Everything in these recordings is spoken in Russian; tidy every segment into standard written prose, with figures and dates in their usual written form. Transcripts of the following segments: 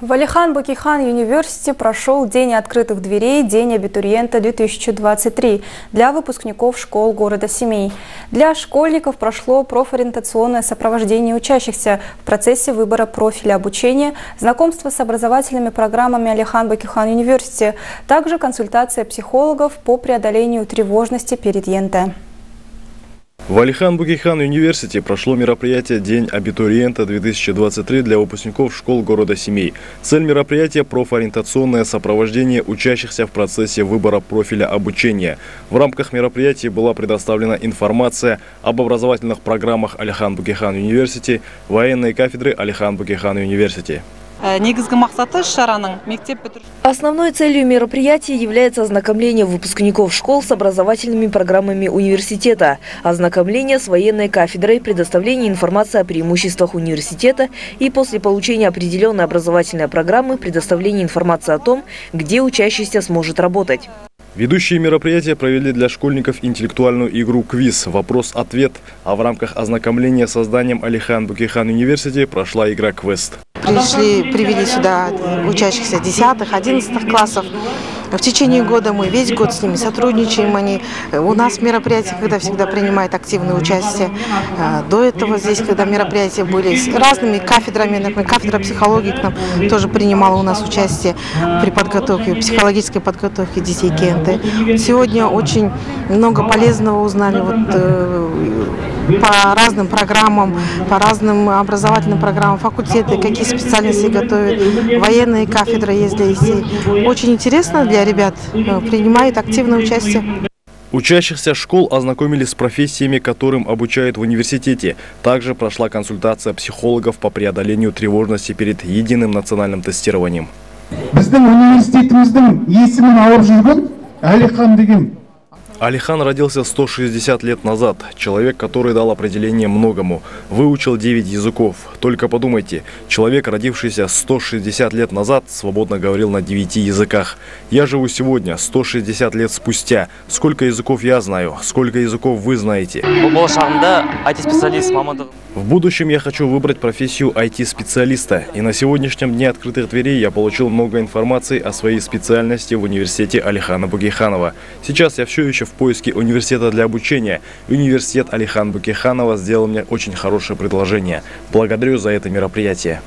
В Alikhan Bukeikhan University прошел День открытых дверей, День абитуриента 2023 для выпускников школ города Семей. Для школьников прошло профориентационное сопровождение учащихся в процессе выбора профиля обучения, знакомство с образовательными программами Alikhan Bukeikhan University, также консультация психологов по преодолению тревожности перед ЕНТ. В Alikhan Bukeikhan University прошло мероприятие «День абитуриента 2023» для выпускников школ города Семей. Цель мероприятия – профориентационное сопровождение учащихся в процессе выбора профиля обучения. В рамках мероприятия была предоставлена информация об образовательных программах Alikhan Bukeikhan University, военной кафедры Alikhan Bukeikhan University. Основной целью мероприятия является ознакомление выпускников школ с образовательными программами университета, ознакомление с военной кафедрой, предоставление информации о преимуществах университета и после получения определенной образовательной программы предоставление информации о том, где учащийся сможет работать. Ведущие мероприятия провели для школьников интеллектуальную игру «Квиз. Вопрос-ответ», а в рамках ознакомления с созданием Alikhan Bukeikhan University прошла игра «Квест». Привели сюда учащихся 10-11 классов. В течение года мы весь год с ними сотрудничаем. Они у нас в мероприятиях, когда всегда принимают активное участие. До этого здесь, когда мероприятия были с разными кафедрами, например, кафедра психологии к нам тоже принимала у нас участие при подготовке, психологической подготовке детей к ЕНТ. Сегодня очень много полезного узнали по разным программам, по разным образовательным программам, факультеты, какие специальности готовят, военные кафедры есть для детей. Очень интересно для ребят, принимают активное участие. Учащихся школ ознакомились с профессиями, которым обучают в университете. Также прошла консультация психологов по преодолению тревожности перед единым национальным тестированием. Алихан родился 160 лет назад. Человек, который дал определение многому. Выучил 9 языков. Только подумайте, человек, родившийся 160 лет назад, свободно говорил на 9 языках. Я живу сегодня, 160 лет спустя. Сколько языков я знаю, сколько языков вы знаете. В будущем я хочу выбрать профессию IT-специалиста. И на сегодняшнем дне открытых дверей я получил много информации о своей специальности в университете Алихана Букейханова. Сейчас я все еще в поиске университета для обучения. Университет Alikhan Bukeikhanова сделал мне очень хорошее предложение. Благодарю за это мероприятие.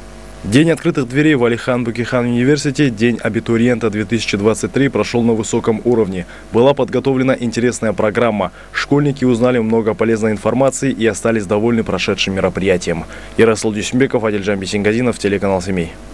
День открытых дверей в Alikhan Bukeikhan University, День абитуриента 2023 прошел на высоком уровне. Была подготовлена интересная программа. Школьники узнали много полезной информации и остались довольны прошедшим мероприятием. Ярослав Дюсимбеков, Адиль Жамбысынгазинов, телеканал Семей.